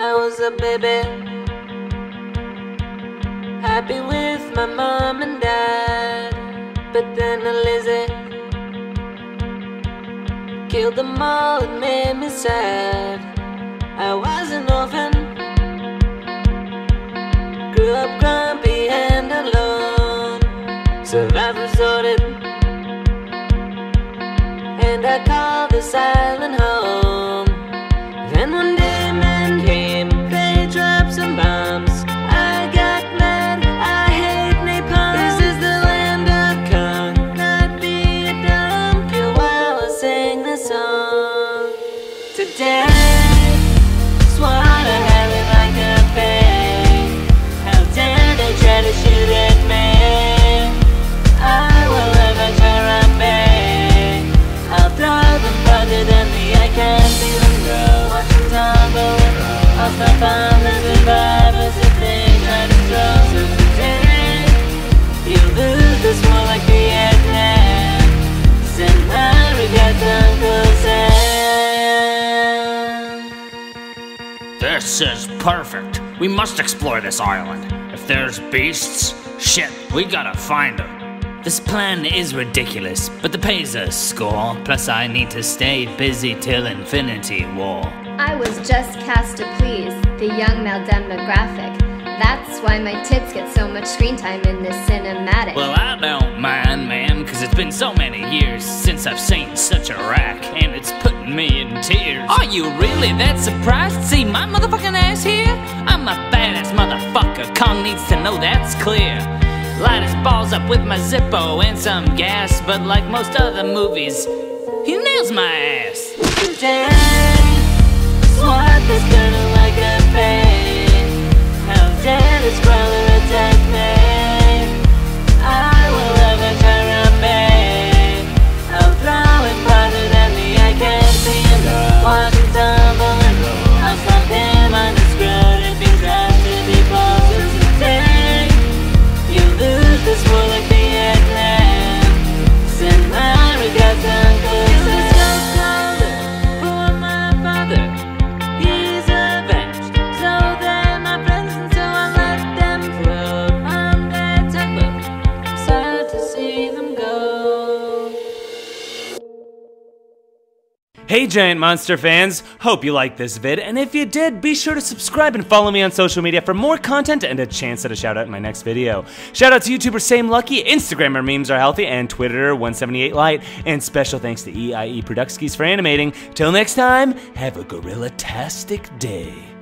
I was a baby, happy with my mom and dad. But then a lizard killed them all and made me sad. I was an orphan, grew up grumpy and alone. Survivors sorted, and I called this island home. Then one day a man came, they dropped some bombs. I got mad, I hate napalm. This is the land of Kong, not Vietnam. While I sing this song today. This is perfect. We must explore this island. If there's beasts, shit, we gotta find them. This plan is ridiculous, but the pay's a score. Plus I need to stay busy till Infinity War. I was just cast to please the young male demographic. That's why my tits get so much screen time in this cinematic. Well, I don't mind, man, cause it's been so many years since I've seen such a rack, and it's putting me in tears. Are you really that surprised to see my motherfucking ass here? I'm a badass motherfucker, Kong needs to know that's clear. Light his balls up with my Zippo and some gas, but like most other movies, he nails my ass. Dang, swat this gonna like a pain. How dare this brother attack me? Hey Giant Monster fans, hope you liked this vid, and if you did, be sure to subscribe and follow me on social media for more content and a chance at a shout out in my next video. Shout out to YouTuber Same Lucky, Instagrammer Memes Are Healthy, and Twitter 178Light, and special thanks to EIE Produksies for animating. Till next time, have a gorilla-tastic day.